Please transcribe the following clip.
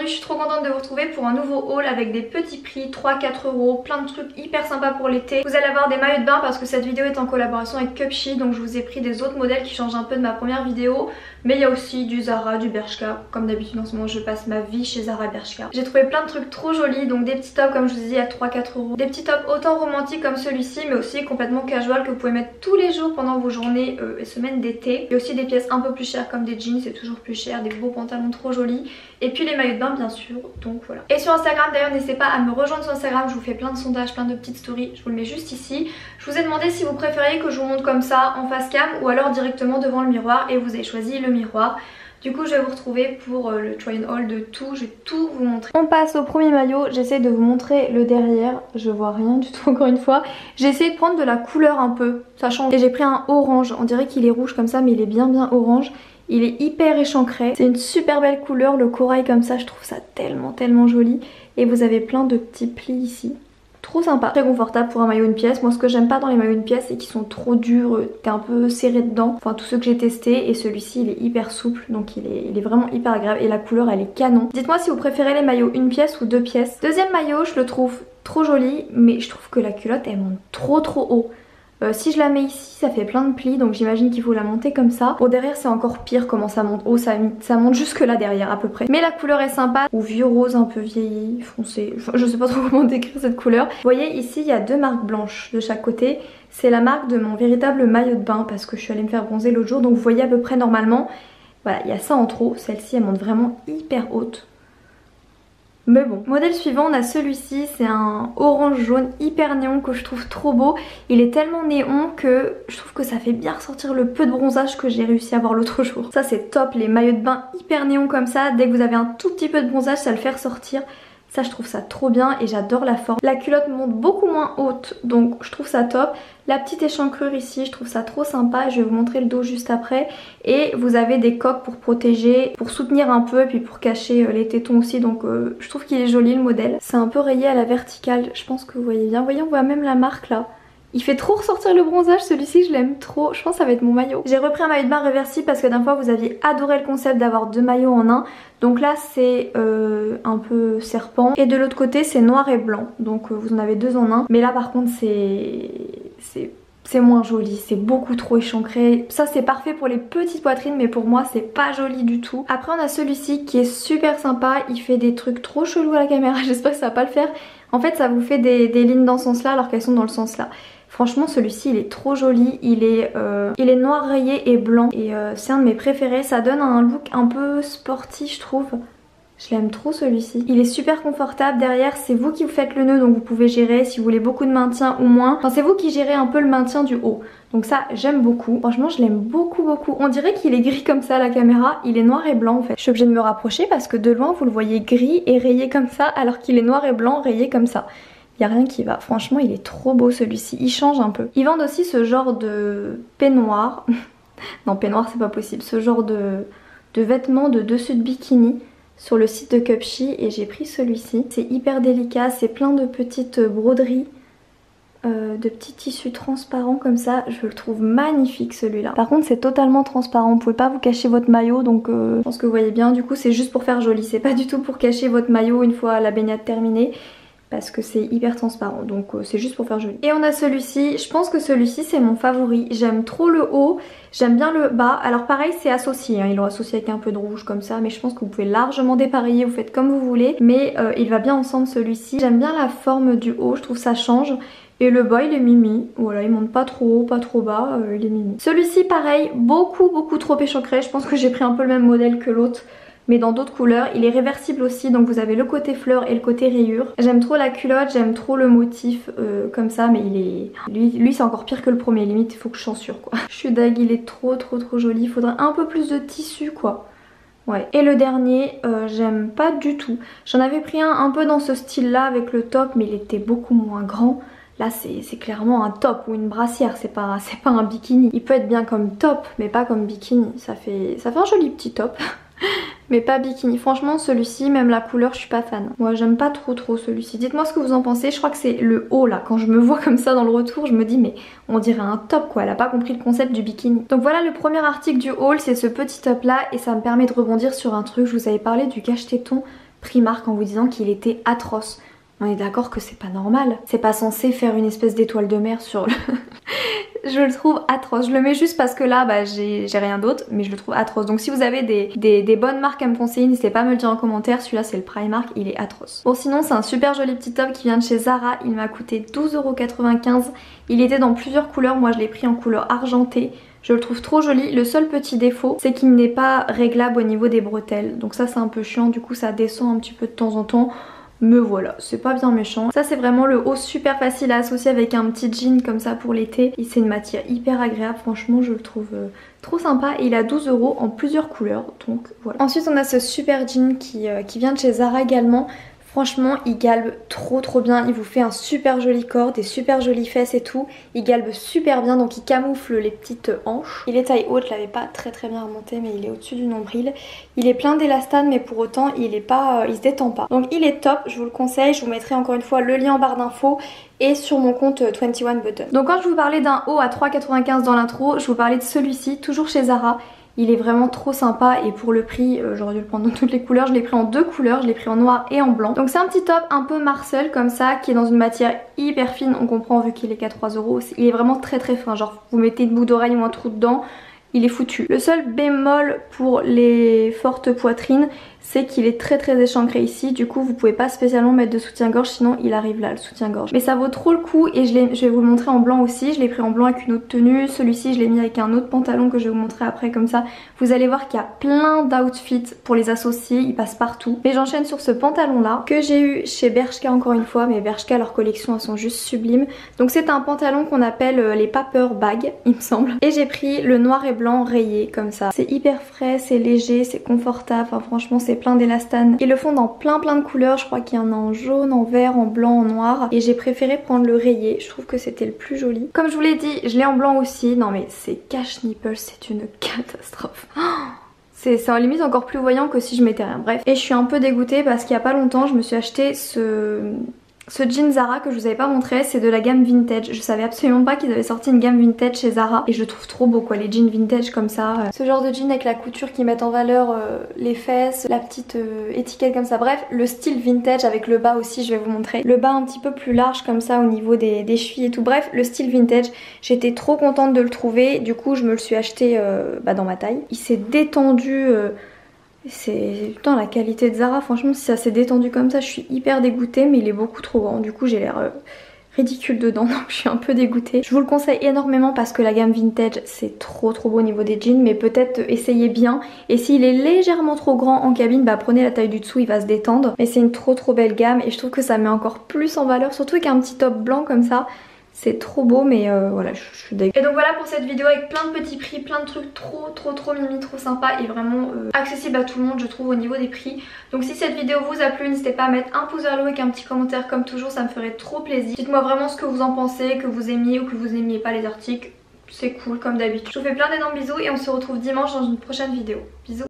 aujourd'hui je suis trop contente de vous retrouver pour un nouveau haul avec des petits prix, 3-4 €, plein de trucs hyper sympas pour l'été. Vous allez avoir des maillots de bain parce que cette vidéo est en collaboration avec Cupshe, donc je vous ai pris des autres modèles qui changent un peu de ma première vidéo, mais il y a aussi du Zara, du Bershka, comme d'habitude en ce moment je passe ma vie chez Zara et Bershka. J'ai trouvé plein de trucs trop jolis, donc des petits tops comme je vous dis à 3-4 €, des petits tops autant romantiques comme celui-ci mais aussi complètement casual que vous pouvez mettre tous les jours pendant vos journées et semaines d'été. Il y a aussi des pièces un peu plus chères comme des jeans, c'est toujours plus cher, des beaux pantalons trop jolis et puis les maillots de bain bien sûr, donc voilà. Et sur Instagram d'ailleurs n'hésitez pas à me rejoindre sur Instagram, je vous fais plein de sondages, plein de petites stories, je vous le mets juste ici. Je vous ai demandé si vous préfériez que je vous montre comme ça en face cam ou alors directement devant le miroir et vous avez choisi le miroir. Du coup je vais vous retrouver pour le try and haul de tout, je vais tout vous montrer. On passe au premier maillot, j'essaie de vous montrer le derrière, je vois rien du tout encore une fois. J'ai essayé de prendre de la couleur un peu, ça change. Et j'ai pris un orange, on dirait qu'il est rouge comme ça mais il est bien orange. Il est hyper échancré, c'est une super belle couleur, le corail comme ça je trouve ça tellement joli. Et vous avez plein de petits plis ici. Trop sympa, très confortable pour un maillot une pièce. Moi ce que j'aime pas dans les maillots une pièce c'est qu'ils sont trop durs, t'es un peu serré dedans. Enfin tous ceux que j'ai testés, et celui-ci il est hyper souple donc il est vraiment hyper agréable et la couleur elle est canon. Dites-moi si vous préférez les maillots une pièce ou deux pièces. Deuxième maillot, je le trouve trop joli mais je trouve que la culotte elle monte trop haut. Si je la mets ici ça fait plein de plis donc j'imagine qu'il faut la monter comme ça. Au derrière c'est encore pire comment ça monte haut, ça monte jusque là derrière à peu près. Mais la couleur est sympa, ou vieux rose un peu vieilli, foncé, enfin, je sais pas trop comment décrire cette couleur. Vous voyez ici il y a deux marques blanches de chaque côté. C'est la marque de mon véritable maillot de bain parce que je suis allée me faire bronzer l'autre jour. Donc vous voyez à peu près normalement, voilà il y a ça en trop, celle-ci elle monte vraiment hyper haute. Mais bon, modèle suivant on a celui-ci, c'est un orange jaune hyper néon que je trouve trop beau. Il est tellement néon que je trouve que ça fait bien ressortir le peu de bronzage que j'ai réussi à avoir l'autre jour. Ça c'est top, les maillots de bain hyper néon comme ça, dès que vous avez un tout petit peu de bronzage ça le fait ressortir. Ça je trouve ça trop bien et j'adore la forme. La culotte monte beaucoup moins haute donc je trouve ça top. La petite échancrure ici je trouve ça trop sympa, je vais vous montrer le dos juste après. Et vous avez des coques pour protéger, pour soutenir un peu et puis pour cacher les tétons aussi. Donc je trouve qu'il est joli le modèle. C'est un peu rayé à la verticale, je pense que vous voyez bien. Vous voyez on voit même la marque là. Il fait trop ressortir le bronzage celui-ci, je l'aime trop, je pense que ça va être mon maillot. J'ai repris un maillot de bain réversible parce que d'un fois vous aviez adoré le concept d'avoir deux maillots en un. Donc là c'est un peu serpent et de l'autre côté c'est noir et blanc. Donc vous en avez deux en un. Mais là par contre c'est moins joli, c'est beaucoup trop échancré. Ça c'est parfait pour les petites poitrines mais pour moi c'est pas joli du tout. Après on a celui-ci qui est super sympa, il fait des trucs trop chelous à la caméra, j'espère que ça va pas le faire. En fait ça vous fait des lignes dans ce sens là alors qu'elles sont dans le sens là. Franchement celui-ci il est trop joli, il est noir rayé et blanc et c'est un de mes préférés, ça donne un look un peu sportif je trouve. Je l'aime trop celui-ci. Il est super confortable, derrière c'est vous qui vous faites le nœud donc vous pouvez gérer si vous voulez beaucoup de maintien ou moins. Enfin c'est vous qui gérez un peu le maintien du haut. Donc ça j'aime beaucoup, franchement je l'aime beaucoup. On dirait qu'il est gris comme ça à la caméra, il est noir et blanc en fait. Je suis obligée de me rapprocher parce que de loin vous le voyez gris et rayé comme ça alors qu'il est noir et blanc rayé comme ça. Y a rien qui va, franchement il est trop beau celui-ci, il change un peu. Ils vendent aussi ce genre de peignoir, non peignoir c'est pas possible, ce genre de vêtements de dessus de bikini sur le site de Cupshe et j'ai pris celui-ci. C'est hyper délicat, c'est plein de petites broderies, de petits tissus transparents comme ça, je le trouve magnifique celui-là. Par contre c'est totalement transparent, vous pouvez pas vous cacher votre maillot donc je pense que vous voyez bien, du coup c'est juste pour faire joli, c'est pas du tout pour cacher votre maillot une fois la baignade terminée. Parce que c'est hyper transparent donc c'est juste pour faire joli. Et on a celui-ci, je pense que celui-ci c'est mon favori. J'aime trop le haut, j'aime bien le bas. Alors pareil c'est associé, hein. Ils l'ont associé avec un peu de rouge comme ça. Mais je pense que vous pouvez largement dépareiller, vous faites comme vous voulez. Mais il va bien ensemble celui-ci. J'aime bien la forme du haut, je trouve ça change. Et le bas il est mimi, voilà il monte pas trop haut, pas trop bas, il est mimi. Celui-ci pareil, beaucoup trop échancré. Je pense que j'ai pris un peu le même modèle que l'autre mais dans d'autres couleurs, il est réversible aussi donc vous avez le côté fleur et le côté rayure. J'aime trop la culotte, j'aime trop le motif comme ça mais il est... Lui c'est encore pire que le premier, limite il faut que je censure quoi. Je suis dingue, il est trop joli, il faudrait un peu plus de tissu quoi. Ouais. Et le dernier, j'aime pas du tout. J'en avais pris un peu dans ce style là avec le top mais il était beaucoup moins grand. Là c'est clairement un top ou une brassière, c'est pas un bikini. Il peut être bien comme top mais pas comme bikini, ça fait un joli petit top. Mais pas bikini, franchement celui-ci, même la couleur je suis pas fan. Moi j'aime pas trop celui-ci, dites-moi ce que vous en pensez, je crois que c'est le haut là, quand je me vois comme ça dans le retour je me dis mais on dirait un top quoi, elle a pas compris le concept du bikini. Donc voilà le premier article du haul, c'est ce petit top là et ça me permet de rebondir sur un truc, je vous avais parlé du cache-téton Primark en vous disant qu'il était atroce. On est d'accord que c'est pas normal. C'est pas censé faire une espèce d'étoile de mer sur le... Je le trouve atroce. Je le mets juste parce que là, bah, j'ai rien d'autre, mais je le trouve atroce. Donc si vous avez des bonnes marques à me conseiller, n'hésitez pas à me le dire en commentaire. Celui-là, c'est le Primark, il est atroce. Bon, sinon, c'est un super joli petit top qui vient de chez Zara. Il m'a coûté 12,95 €. Il était dans plusieurs couleurs. Moi, je l'ai pris en couleur argentée. Je le trouve trop joli. Le seul petit défaut, c'est qu'il n'est pas réglable au niveau des bretelles. Donc ça, c'est un peu chiant. Du coup, ça descend un petit peu de temps en temps. Me voilà, c'est pas bien méchant. Ça c'est vraiment le haut super facile à associer avec un petit jean comme ça pour l'été. Et c'est une matière hyper agréable, franchement je le trouve trop sympa. Et il a 12 € en plusieurs couleurs, donc voilà. Ensuite on a ce super jean qui vient de chez Zara également. Franchement il galbe trop bien, il vous fait un super joli corps, des super jolies fesses et tout. Il galbe super bien donc il camoufle les petites hanches. Il est taille haute, je l'avais pas très bien remonté mais il est au-dessus du nombril. Il est plein d'élastane mais pour autant il est pas, il se détend pas. Donc il est top, je vous le conseille, je vous mettrai encore une fois le lien en barre d'infos et sur mon compte 21 Buttons. Donc quand je vous parlais d'un haut à 3,95 € dans l'intro, je vous parlais de celui-ci, toujours chez Zara. Il est vraiment trop sympa et pour le prix, j'aurais dû le prendre dans toutes les couleurs. Je l'ai pris en 2 couleurs, je l'ai pris en noir et en blanc. Donc c'est un petit top un peu marcel comme ça, qui est dans une matière hyper fine. On comprend vu qu'il est qu'à 3 €. Il est vraiment très fin, genre vous mettez une boule d'oreille ou un trou dedans, il est foutu. Le seul bémol pour les fortes poitrines, c'est qu'il est très échancré ici. Du coup vous pouvez pas spécialement mettre de soutien-gorge, sinon il arrive là le soutien-gorge. Mais ça vaut trop le coup et je vais vous le montrer en blanc aussi. Je l'ai pris en blanc avec une autre tenue. Celui-ci je l'ai mis avec un autre pantalon que je vais vous montrer après comme ça. Vous allez voir qu'il y a plein d'outfits pour les associer, ils passent partout. Mais j'enchaîne sur ce pantalon là que j'ai eu chez Bershka encore une fois. Mais Bershka, leur collection, elles sont juste sublimes. Donc c'est un pantalon qu'on appelle les paper bags il me semble. Et j'ai pris le noir et blanc rayé comme ça. C'est hyper frais, c'est léger, c'est confortable. Enfin franchement c'est plein d'élastane. Ils le font dans plein de couleurs. Je crois qu'il y en a en jaune, en vert, en blanc, en noir. Et j'ai préféré prendre le rayé. Je trouve que c'était le plus joli. Comme je vous l'ai dit, je l'ai en blanc aussi. Non mais ces cache nipples, c'est une catastrophe. Oh, c'est en limite encore plus voyant que si je mettais rien. Bref. Et je suis un peu dégoûtée parce qu'il n'y a pas longtemps, je me suis acheté ce jean Zara que je vous avais pas montré, c'est de la gamme vintage. Je savais absolument pas qu'ils avaient sorti une gamme vintage chez Zara. Et je le trouve trop beau quoi, les jeans vintage comme ça. Ce genre de jean avec la couture qui met en valeur les fesses, la petite étiquette comme ça. Bref, le style vintage avec le bas aussi, je vais vous montrer. Le bas un petit peu plus large comme ça au niveau des chevilles et tout. Bref, le style vintage, j'étais trop contente de le trouver. Du coup, je me le suis acheté dans ma taille. Il s'est détendu... C'est... Putain, la qualité de Zara, franchement, si ça s'est détendu comme ça, je suis hyper dégoûtée, mais il est beaucoup trop grand. Du coup, j'ai l'air ridicule dedans, donc je suis un peu dégoûtée. Je vous le conseille énormément parce que la gamme vintage, c'est trop beau au niveau des jeans, mais peut-être essayez bien. Et s'il est légèrement trop grand en cabine, bah prenez la taille du dessous, il va se détendre. Mais c'est une trop belle gamme et je trouve que ça met encore plus en valeur, surtout avec un petit top blanc comme ça. C'est trop beau mais voilà, je suis dégueu. Et donc voilà pour cette vidéo avec plein de petits prix, plein de trucs trop mimi, trop sympa et vraiment accessible à tout le monde je trouve au niveau des prix. Donc si cette vidéo vous a plu, n'hésitez pas à mettre un pouce vers le haut avec un petit commentaire comme toujours, ça me ferait trop plaisir. Dites-moi vraiment ce que vous en pensez, que vous aimiez ou que vous aimiez pas les articles, c'est cool comme d'habitude. Je vous fais plein d'énormes bisous et on se retrouve dimanche dans une prochaine vidéo. Bisous.